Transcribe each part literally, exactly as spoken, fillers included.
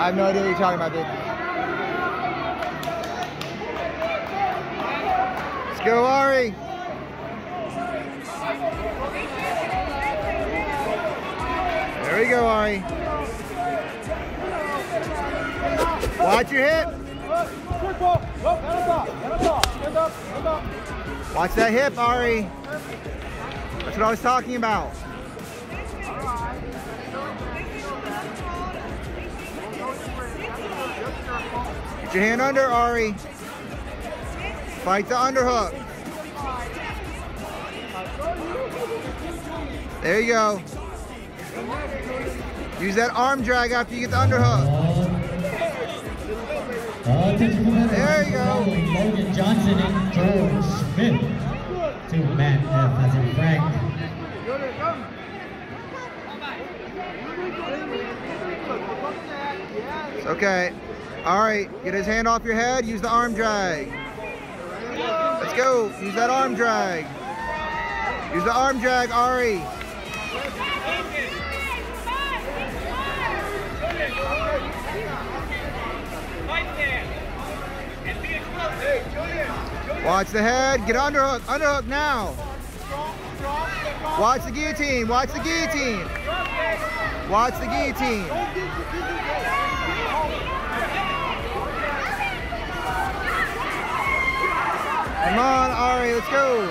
I have no idea what you're talking about, dude. Let's go, Ari. There we go, Ari. Watch your hip. Watch that hip, Ari. That's what I was talking about. Get your hand under, Ari. Fight the underhook. There you go. Use that arm drag after you get the underhook. There you go. Logan Johnson and George Smith to Matt F. as in Frank. It's okay. All right, get his hand off your head. Use the arm drag. Let's go. Use that arm drag. Use the arm drag, Ari. Watch the head. Get underhook. Underhook now. Watch the guillotine. Watch the guillotine. Watch the guillotine. Come on, Ari. Let's go.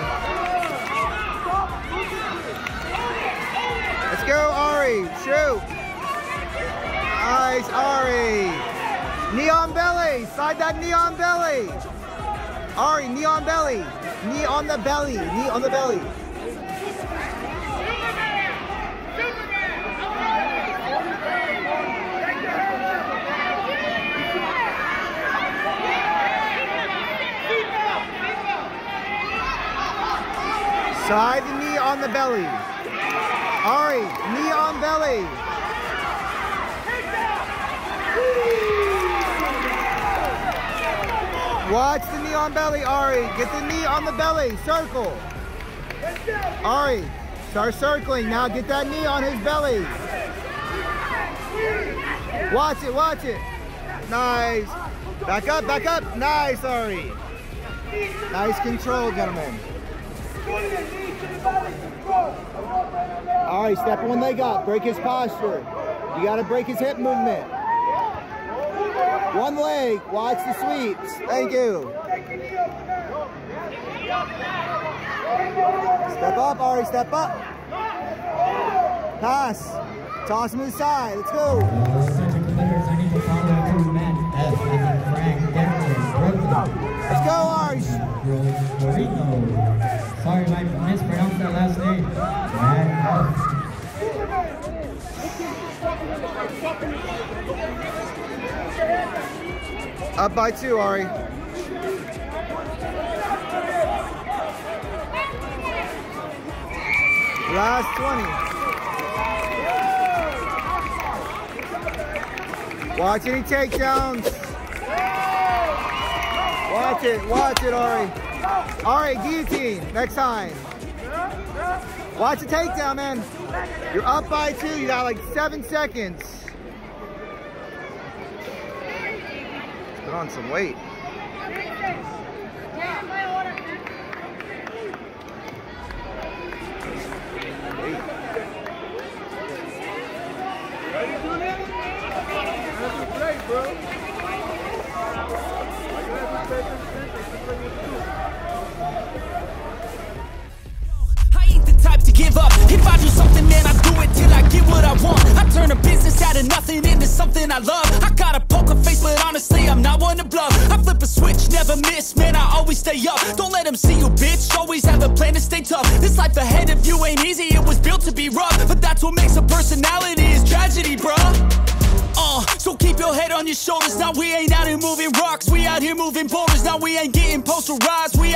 Let's go, Ari. Shoot. Nice, Ari. Knee on belly. Slide that knee on belly. Ari, knee on belly. Knee on the belly. Knee on the belly. Side the knee on the belly. Ari, knee on belly. Watch the knee on belly, Ari. Get the knee on the belly. Circle. Ari, start circling. Now get that knee on his belly. Watch it, watch it. Nice. Back up, back up. Nice, Ari. Nice control, gentlemen. All right, step one leg up. Break his posture. You got to break his hip movement. One leg. Watch the sweeps. Thank you. Step up, Ari. Step up. Pass. Toss him to the side. Let's go. Let's go, Ari. Sorry if I mispronounced that last name. Matt F. Up by two, Ari. Last twenty. Watch any takedowns. Watch it, watch it, Ari. Ari, guillotine, next time. Watch the takedown, man. You're up by two, you got like seven seconds. Put on some weight. Give up. If I do something, man, I do it till I get what I want. I turn a business out of nothing into something I love. I got a poker face, but honestly, I'm not one to bluff. I flip a switch, never miss, man, I always stay up. Don't let them see you, bitch, always have a plan to stay tough. This life ahead of you ain't easy, it was built to be rough. But that's what makes a personality is tragedy, bruh. Uh, so keep your head on your shoulders. Now we ain't out here moving rocks. We out here moving boulders. Now we ain't getting posterized. We out